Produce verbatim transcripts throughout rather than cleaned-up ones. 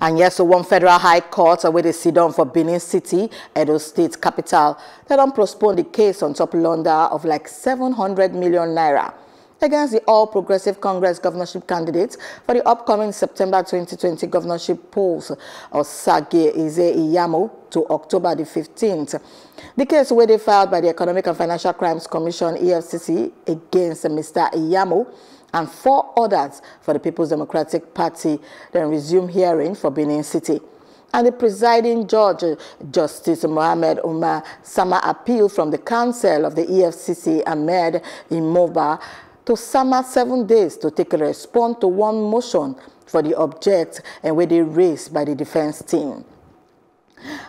And yes, so one federal high court awaited a sit-down for Benin City, Edo State capital, that don't postpone the case on top launder of like seven hundred million naira against the All Progressive Congress governorship candidate for the upcoming September twenty twenty governorship polls, Osagie Ize-Iyamu, to October the fifteenth. The case where they filed by the Economic and Financial Crimes Commission, E F C C, against Mister Iyamu and four others for the People's Democratic Party, then resumed hearing for Benin City. And the presiding judge, Justice Mohamed Omar Sama, appealed from the counsel of the E F C C, Ahmed Imoba, to Sama seven days to take a response to one motion for the object and where they raised by the defense team.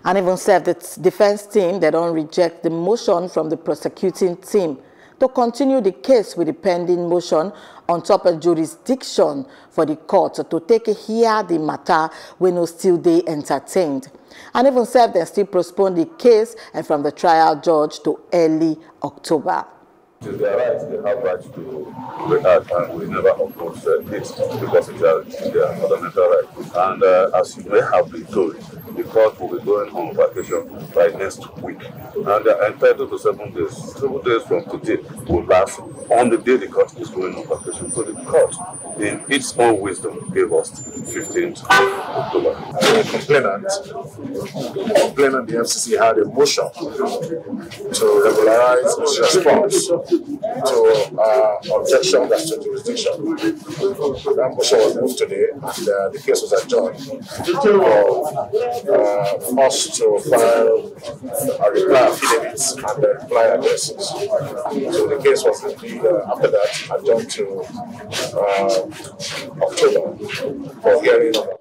And even said the defense team, they don't reject the motion from the prosecuting team to continue the case with the pending motion on top of jurisdiction for the court to take a hear the matter when no still they entertained. And even said they still postpone the case and from the trial judge to early October. It is their right, they have right to react, and we never oppose uh, this because it is their fundamental right. And uh, as you may have been told, the court will be going on vacation by next week. And they are entitled to seven days. Seven days from today will last on the day the court is going on vacation. So the court, in its own wisdom, gave us fifteenth of October. The complainant, the complainant, the F C C had a motion to regularize its response to uh, objection that's to jurisdiction. That motion was moved today, and uh, the case was adjourned for uh, us to file a reply affidavits and the reply addresses. So the case was indeed, uh, after that, adjourned to uh, October for hearing.